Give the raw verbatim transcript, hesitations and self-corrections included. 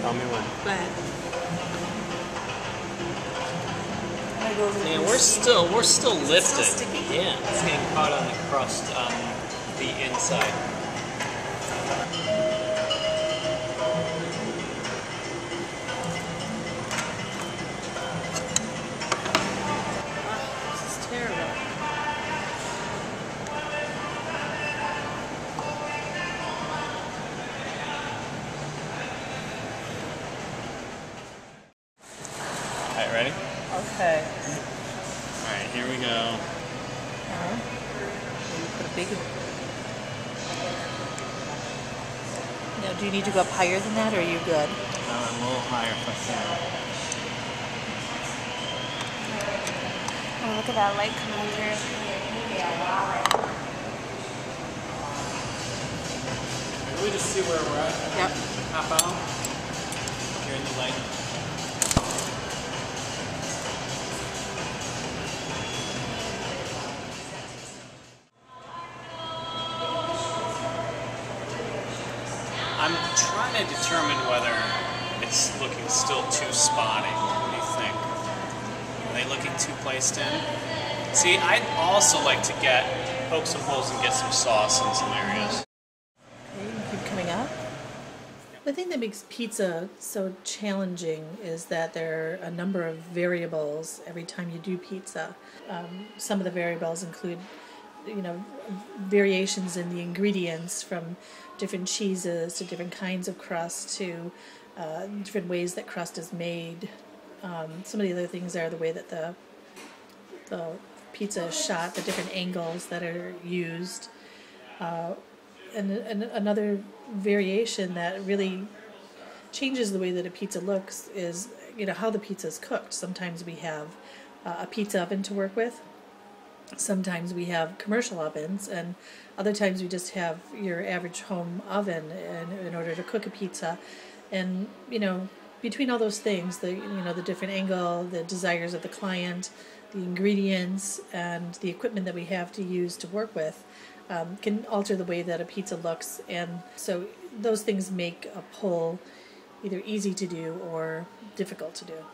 Tell me when. Go ahead. Man, we're still we're still lifting. It's still yeah, it's getting caught on the crust on the inside. Ready? Okay. Alright, here we go. Alright. Put a big one. Now, do you need to go up higher than that, or are you good? No, I'm a little higher if I can. Oh, look at that light coming through. Can we just see where we're at? Yep. Hop out. Here in the light. I'm trying to determine whether it's looking still too spotty. What do you think? Are they looking too placed in? See, I'd also like to get, poke some holes and get some sauce in some areas. Okay, you keep coming up. The thing that makes pizza so challenging is that there are a number of variables every time you do pizza. Um, some of the variables include you know, variations in the ingredients from different cheeses to different kinds of crust to uh, different ways that crust is made. Um, some of the other things are the way that the, the pizza is shot, the different angles that are used. Uh, and, and another variation that really changes the way that a pizza looks is you know, how the pizza is cooked. Sometimes we have uh, a pizza oven to work with. Sometimes we have commercial ovens, and other times we just have your average home oven in, in order to cook a pizza. And you know, between all those things, the you know the different angle, the desires of the client, the ingredients, and the equipment that we have to use to work with, um, can alter the way that a pizza looks. And so those things make a pull either easy to do or difficult to do.